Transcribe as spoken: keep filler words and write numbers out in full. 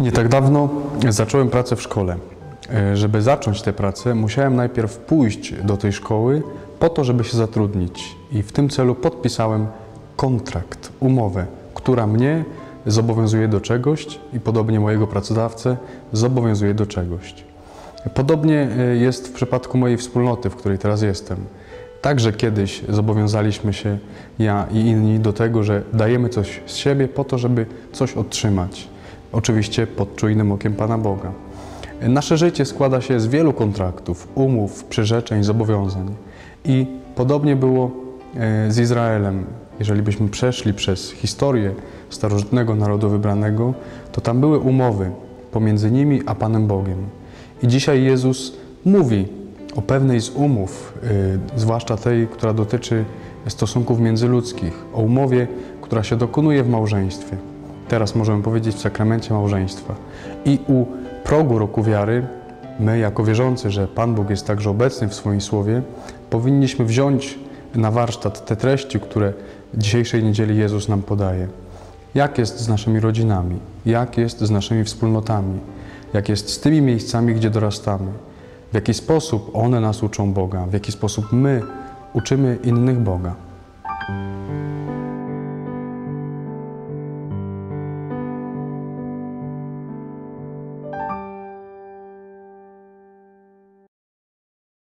Nie tak dawno zacząłem pracę w szkole. Żeby zacząć tę pracę, musiałem najpierw pójść do tej szkoły po to, żeby się zatrudnić. I w tym celu podpisałem kontrakt, umowę, która mnie zobowiązuje do czegoś i podobnie mojego pracodawcę zobowiązuje do czegoś. Podobnie jest w przypadku mojej wspólnoty, w której teraz jestem. Także kiedyś zobowiązaliśmy się, ja i inni, do tego, że dajemy coś z siebie po to, żeby coś otrzymać. Oczywiście pod czujnym okiem Pana Boga. Nasze życie składa się z wielu kontraktów, umów, przyrzeczeń, zobowiązań. I podobnie było z Izraelem. Jeżeli byśmy przeszli przez historię starożytnego narodu wybranego, to tam były umowy pomiędzy nimi a Panem Bogiem. I dzisiaj Jezus mówi o pewnej z umów, yy, zwłaszcza tej, która dotyczy stosunków międzyludzkich, o umowie, która się dokonuje w małżeństwie. Teraz możemy powiedzieć w sakramencie małżeństwa. I u progu Roku Wiary, my jako wierzący, że Pan Bóg jest także obecny w swoim Słowie, powinniśmy wziąć na warsztat te treści, które dzisiejszej niedzieli Jezus nam podaje. Jak jest z naszymi rodzinami? Jak jest z naszymi wspólnotami? Jak jest z tymi miejscami, gdzie dorastamy? W jaki sposób one nas uczą Boga? W jaki sposób my uczymy innych Boga?